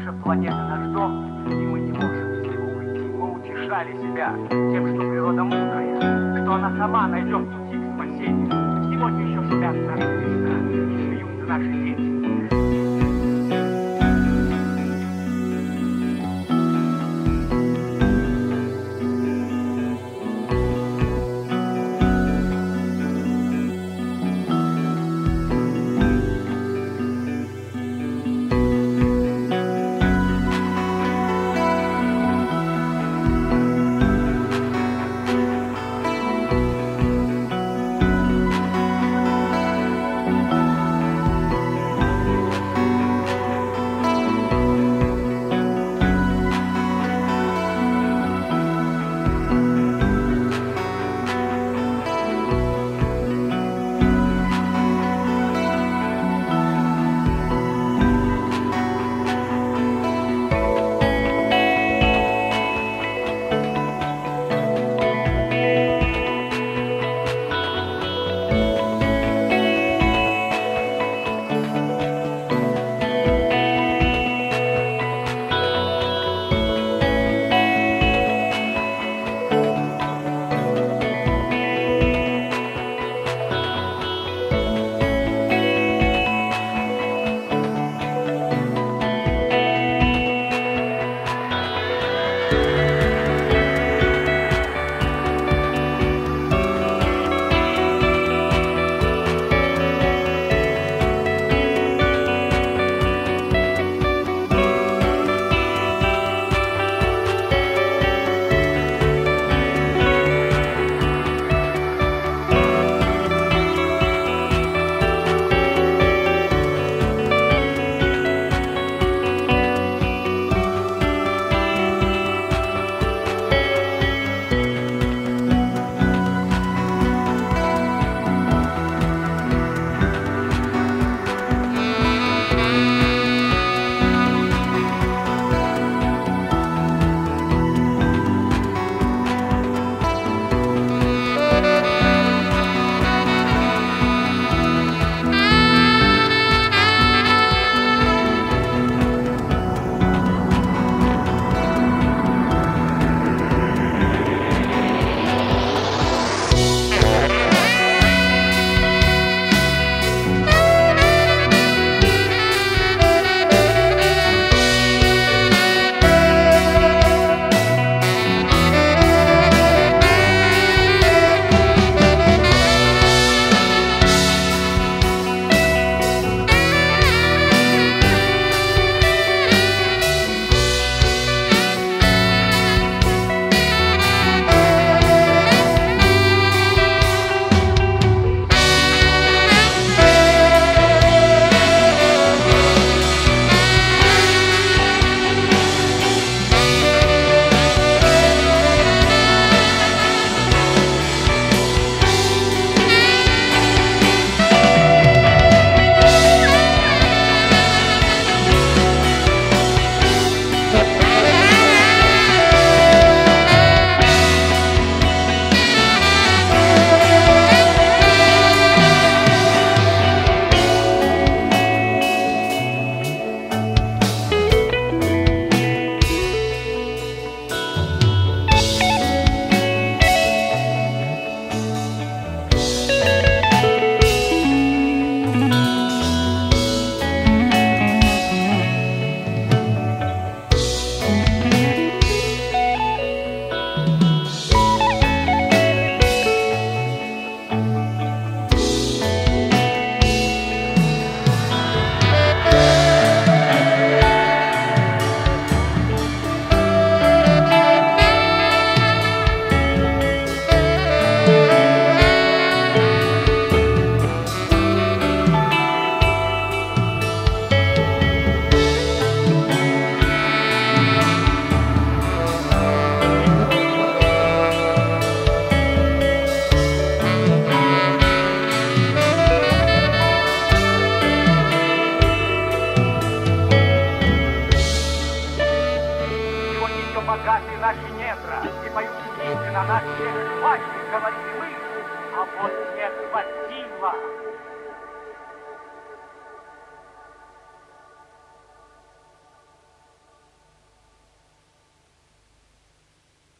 наша планета, наш дом, и мы не можем из него уйти. Мы утешали себя тем, что природа мудрая, что она сама найдет пути к спасению. Сегодня еще спят наши места, смеются наши дети. Богаты наши недра, и поют песни на наши хватит, говорили мы, а вот нет хватило.